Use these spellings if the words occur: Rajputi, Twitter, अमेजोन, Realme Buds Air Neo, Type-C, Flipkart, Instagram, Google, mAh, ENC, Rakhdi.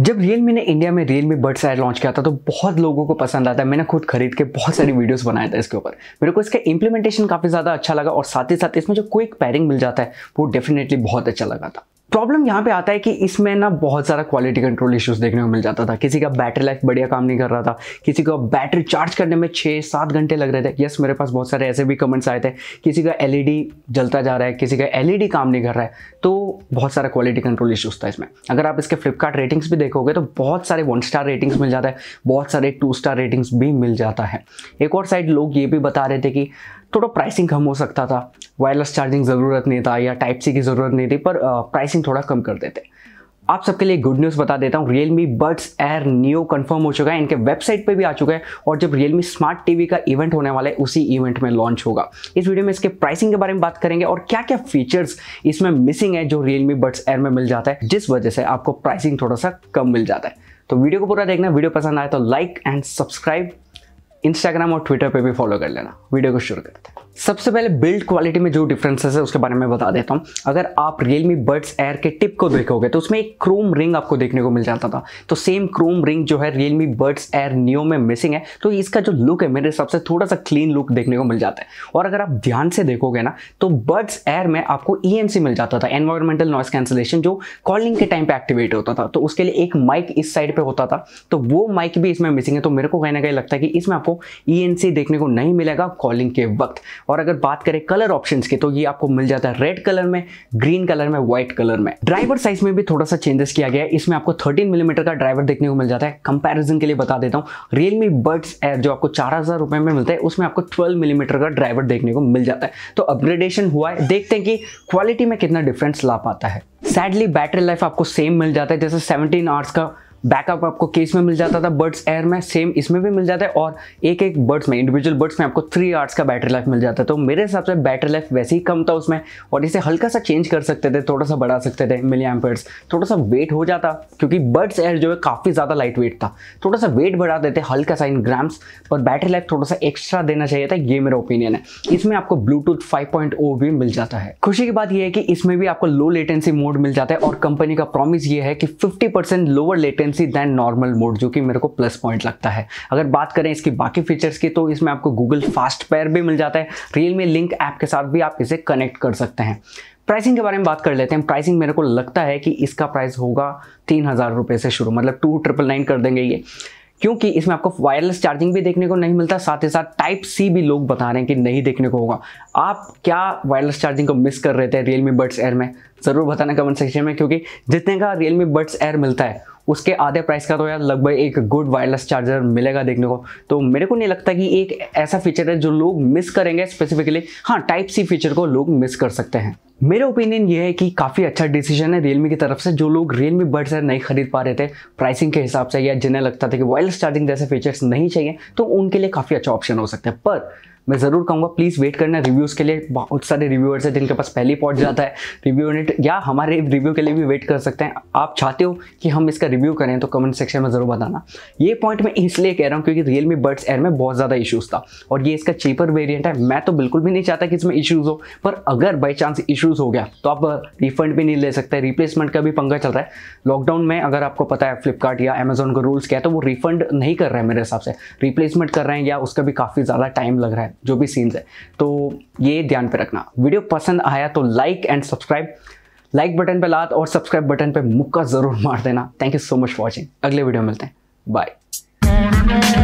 जब रियलमी ने इंडिया में रियलमी बड्स एयर लॉन्च किया था तो बहुत लोगों को पसंद आता है। मैंने खुद खरीद के बहुत सारी वीडियोस बनाया था इसके ऊपर। मेरे को इसका इंप्लीमेंटेशन काफ़ी ज़्यादा अच्छा लगा और साथ ही साथ इसमें जो क्विक पेयरिंग मिल जाता है वो डेफिनेटली बहुत अच्छा लगा था। प्रॉब्लम यहाँ पे आता है कि इसमें ना बहुत सारा क्वालिटी कंट्रोल इश्यूज़ देखने को मिल जाता था। किसी का बैटरी लाइफ बढ़िया काम नहीं कर रहा था, किसी को बैटरी चार्ज करने में 6-7 घंटे लग रहे थे। यस, मेरे पास बहुत सारे ऐसे भी कमेंट्स आए थे। किसी का LED जलता जा रहा है, किसी का LED काम नहीं कर रहा है, तो बहुत सारा क्वालिटी कंट्रोल इश्यूज़ था इसमें। अगर आप इसके फ्लिपकार्ट रेटिंग्स भी देखोगे तो बहुत सारे 1 स्टार रेटिंग्स मिल जाता है, बहुत सारे 2 स्टार रेटिंग्स भी मिल जाता है। एक और साइड लोग ये भी बता रहे थे कि थोड़ा प्राइसिंग कम हो सकता था, वायरलेस चार्जिंग ज़रूरत नहीं था या Type-C की ज़रूरत नहीं थी, पर प्राइसिंग थोड़ा कम कर देते। आप सबके लिए गुड न्यूज़ बता देता हूँ, Realme Buds Air Neo confirm हो चुका है, इनके वेबसाइट पे भी आ चुका है और जब Realme स्मार्ट टीवी का इवेंट होने वाला है उसी इवेंट में लॉन्च होगा। इस वीडियो में इसके प्राइसिंग के बारे में बात करेंगे और क्या क्या फीचर्स इसमें मिसिंग है जो Realme Buds Air में मिल जाता है, जिस वजह से आपको प्राइसिंग थोड़ा सा कम मिल जाता है। तो वीडियो को पूरा देखना, वीडियो पसंद आए तो लाइक एंड सब्सक्राइब, Instagram और Twitter पे भी फॉलो कर लेना। वीडियो को शुरू करते हैं। सबसे पहले बिल्ड क्वालिटी में जो डिफरेंसेस है उसके बारे में बता देता हूँ। अगर आप Realme Buds Air के टिप को देखोगे तो उसमें एक क्रोम रिंग आपको देखने को मिल जाता था, तो सेम क्रोम रिंग जो है Realme Buds Air Neo में मिसिंग है, तो इसका जो लुक है मेरे हिसाब से थोड़ा सा क्लीन लुक देखने को मिल जाता है। और अगर आप ध्यान से देखोगे ना तो Buds Air में आपको ENC मिल जाता था, एनवायरमेंटल नॉइस कैंसिलेशन, जो कॉलिंग के टाइम पर एक्टिवेट होता था, तो उसके लिए एक माइक इस साइड पर होता था, तो वो माइक भी इसमें मिसिंग है। तो मेरे को कहीं ना कहीं लगता है कि इसमें आपको ENC देखने को नहीं मिलेगा कॉलिंग के वक्त। और अगर बात करें कलर ऑप्शंस की तो ये आपको मिल जाता है रेड कलर में, ग्रीन कलर में, व्हाइट कलर में। ड्राइवर साइज में भी थोड़ा सा चेंजेस किया गया है, इसमें आपको 13 मिलीमीटर का ड्राइवर देखने को मिल जाता है। कंपैरिजन के लिए बता देता हूं, Realme Buds Air जो आपको 4000 रुपए में मिलता है उसमें आपको 12 मिलीमीटर का ड्राइवर देखने को मिल जाता है, तो अपग्रेडेशन हुआ है। देखते हैं कि क्वालिटी में कितना डिफरेंस ला पाता है। सैडली बैटरी लाइफ आपको सेम मिल जाता है, जैसे 17 आवर्स का बैकअप आपको केस में मिल जाता था Buds Air में, सेम इसमें भी मिल जाता है। और एक एक बर्ड्स में, इंडिविजुअल बर्ड्स में आपको 3 आवर्स का बैटरी लाइफ मिल जाता है, तो मेरे हिसाब से बैटरी लाइफ वैसे ही कम था उसमें। और इसे हल्का सा चेंज कर सकते थे, थोड़ा सा बढ़ा सकते थे mAh, थोड़ा सा वेट हो जाता क्योंकि Buds Air जो है काफ़ी ज़्यादा लाइट वेट था, थोड़ा सा वेट बढ़ा देते हल्का सा इन ग्राम्स, और बैटरी लाइफ थोड़ा सा एक्स्ट्रा देना चाहिए था, ये मेरा ओपिनियन है। इसमें आपको ब्लूटूथ 5.0 भी मिल जाता है। खुशी की बात यह है कि इसमें भी आपको लो लेटेंसी मोड मिल जाता है और कंपनी का प्रॉमिस ये है कि 50% lower latency than normal mode, जो कि मेरे को प्लस पॉइंट लगता है। अगर बात करें इसकी बाकी फीचर्स की तो इसमें आपको Google फास्ट पेयर भी मिल जाता है, Realme लिंक ऐप के साथ भी आप इसे कनेक्ट कर सकते हैं। प्राइसिंग के बारे में बात कर लेते हैं। प्राइसिंग मेरे को लगता है कि इसका प्राइस होगा 3000 रुपये से शुरू, मतलब 2999 कर देंगे ये, क्योंकि इसमें आपको वायरलेस चार्जिंग भी देखने को नहीं मिलता, साथ ही साथ Type-C भी लोग बता रहे हैं कि नहीं देखने को होगा। आप क्या वायरलेस चार्जिंग को मिस कर रहे थे Realme Buds Air में? ज़रूर बताना कमेंट सेक्शन में, क्योंकि जितने का Realme Buds Air मिलता है उसके आधे प्राइस का तो यार लगभग एक गुड वायरलेस चार्जर मिलेगा देखने को, तो मेरे को नहीं लगता कि एक ऐसा फीचर है जो लोग मिस करेंगे स्पेसिफिकली। हाँ, Type-C फीचर को लोग मिस कर सकते हैं। मेरा ओपिनियन ये है कि काफ़ी अच्छा डिसीजन है Realme की तरफ से, जो लोग Realme Buds Air नहीं खरीद पा रहे थे प्राइसिंग के हिसाब से या जिन्हें लगता था कि वायरलेस चार्जिंग जैसे फीचर्स नहीं चाहिए, तो उनके लिए काफ़ी अच्छा ऑप्शन हो सकता है। पर मैं ज़रूर कहूँगा प्लीज़ वेट करना रिव्यूज़ के लिए। बहुत सारे रिव्यूअर्स हैं जिनके पास पहले ही पहुँच जाता है रिव्यू यूनिट, या हमारे रिव्यू के लिए भी वेट कर सकते हैं। आप चाहते हो कि हम इसका रिव्यू करें तो कमेंट सेक्शन में ज़रूर बताना। ये पॉइंट मैं इसलिए कह रहा हूँ क्योंकि Realme Buds Air में बहुत ज़्यादा इशूज़ था और ये इसका चीपर वेरियंट है। मैं तो बिल्कुल भी नहीं चाहता कि इसमें इशूज़ हो, पर अगर बाई चांस इशूज़ हो गया तो आप रिफंड भी नहीं ले सकते। रिप्लेसमेंट का भी पंगा चल रहा है लॉकडाउन में, अगर आपको पता है फ्लिपकार्ट या अमेजोन का रूल्स क्या है, तो वो रिफंड नहीं कर रहे हैं मेरे हिसाब से, रिप्लेसमेंट कर रहे हैं या उसका भी काफ़ी ज़्यादा टाइम लग रहा है, जो भी सीन्स है, तो ये ध्यान पे रखना। वीडियो पसंद आया तो like and subscribe, like button पे लात और सब्सक्राइब बटन पे मुक्का जरूर मार देना। Thank you so much for watching, अगले वीडियो मिलते हैं, बाय।